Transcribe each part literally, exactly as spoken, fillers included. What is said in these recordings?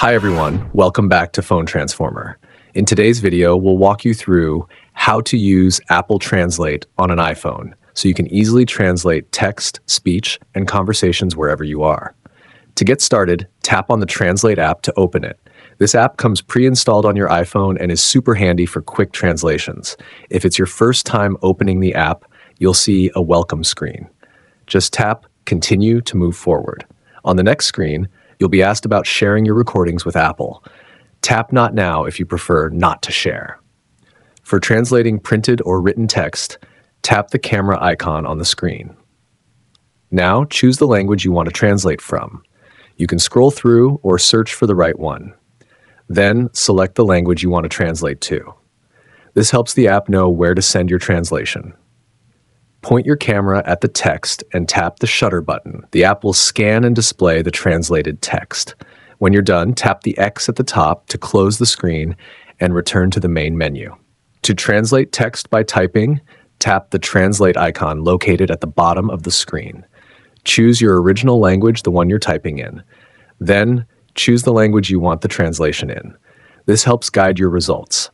Hi everyone, welcome back to Phone Transformer. In today's video, we'll walk you through how to use Apple Translate on an iPhone so you can easily translate text, speech, and conversations wherever you are. To get started, tap on the Translate app to open it. This app comes pre-installed on your iPhone and is super handy for quick translations. If it's your first time opening the app, you'll see a welcome screen. Just tap Continue to move forward. On the next screen, you'll be asked about sharing your recordings with Apple. Tap Not Now if you prefer not to share. For translating printed or written text, tap the camera icon on the screen. Now choose the language you want to translate from. You can scroll through or search for the right one. Then select the language you want to translate to. This helps the app know where to send your translation. Point your camera at the text and tap the shutter button. The app will scan and display the translated text. When you're done, tap the X at the top to close the screen and return to the main menu. To translate text by typing, tap the translate icon located at the bottom of the screen. Choose your original language, the one you're typing in. Then choose the language you want the translation in. This helps guide your results.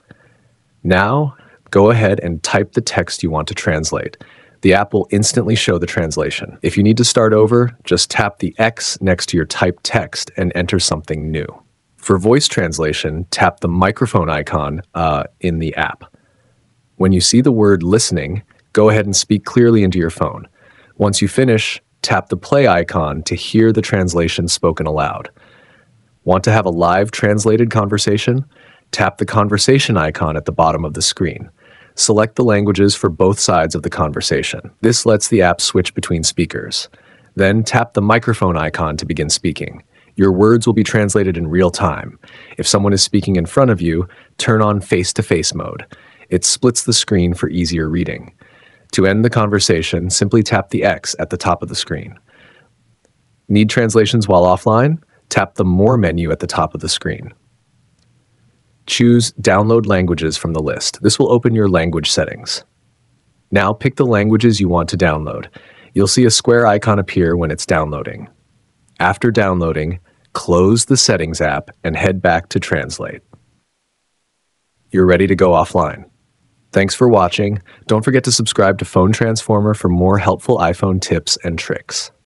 Now, go ahead and type the text you want to translate. The app will instantly show the translation. If you need to start over, just tap the X next to your typed text and enter something new. For voice translation, tap the microphone icon uh, in the app. When you see the word listening, go ahead and speak clearly into your phone. Once you finish, tap the play icon to hear the translation spoken aloud. Want to have a live translated conversation? Tap the conversation icon at the bottom of the screen. Select the languages for both sides of the conversation. This lets the app switch between speakers. Then tap the microphone icon to begin speaking. Your words will be translated in real time. If someone is speaking in front of you, turn on face-to-face mode. It splits the screen for easier reading. To end the conversation, simply tap the X at the top of the screen. Need translations while offline? Tap the More menu at the top of the screen. Choose Download Languages from the list. This will open your language settings. Now pick the languages you want to download. You'll see a square icon appear when it's downloading. After downloading, close the Settings app and head back to Translate. You're ready to go offline. Thanks for watching. Don't forget to subscribe to Phone Transformer for more helpful iPhone tips and tricks.